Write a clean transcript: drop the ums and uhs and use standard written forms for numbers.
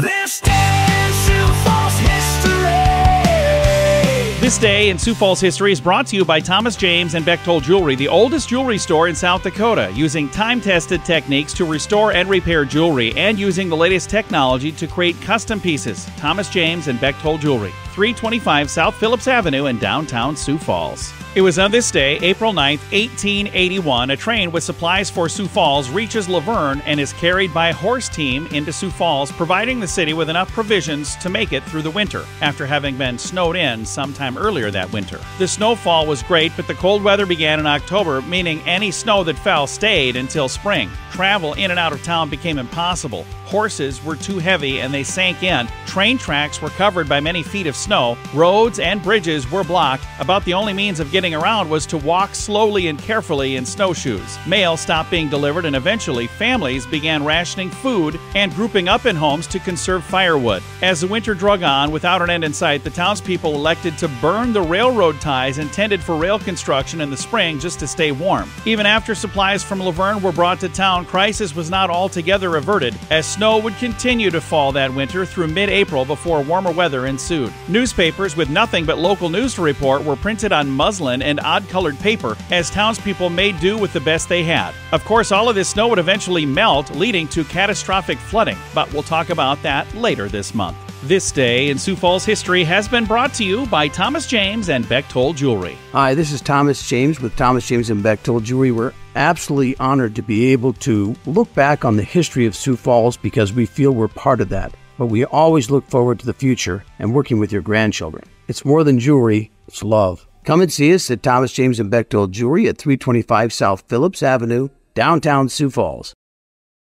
This Day in Sioux Falls History is brought to you by Thomas James and Bechtold Jewelry, the oldest jewelry store in South Dakota, using time-tested techniques to restore and repair jewelry and using the latest technology to create custom pieces. Thomas James and Bechtold Jewelry, 325 South Phillips Avenue in downtown Sioux Falls. It was on this day, April 9, 1881, a train with supplies for Sioux Falls reaches Laverne and is carried by a horse team into Sioux Falls, providing the city with enough provisions to make it through the winter, after having been snowed in sometime earlier that winter. The snowfall was great, but the cold weather began in October, meaning any snow that fell stayed until spring. Travel in and out of town became impossible. Horses were too heavy and they sank in. Train tracks were covered by many feet of snow. Roads and bridges were blocked. About the only means of getting around was to walk slowly and carefully in snowshoes. Mail stopped being delivered, and eventually families began rationing food and grouping up in homes to conserve firewood. As the winter drug on without an end in sight, the townspeople elected to burn the railroad ties intended for rail construction in the spring just to stay warm. Even after supplies from Laverne were brought to town, crisis was not altogether averted, as snow would continue to fall that winter through mid-April before warmer weather ensued. Newspapers with nothing but local news to report were printed on muslin and odd-colored paper as townspeople made do with the best they had. Of course, all of this snow would eventually melt, leading to catastrophic flooding, but we'll talk about that later this month. This Day in Sioux Falls History has been brought to you by Thomas James and Bechtold Jewelry. Hi, this is Thomas James with Thomas James and Bechtold Jewelry. We're absolutely honored to be able to look back on the history of Sioux Falls because we feel we're part of that. But we always look forward to the future and working with your grandchildren. It's more than jewelry, it's love. Come and see us at Thomas James and Bechtold Jewelry at 325 South Phillips Avenue, downtown Sioux Falls.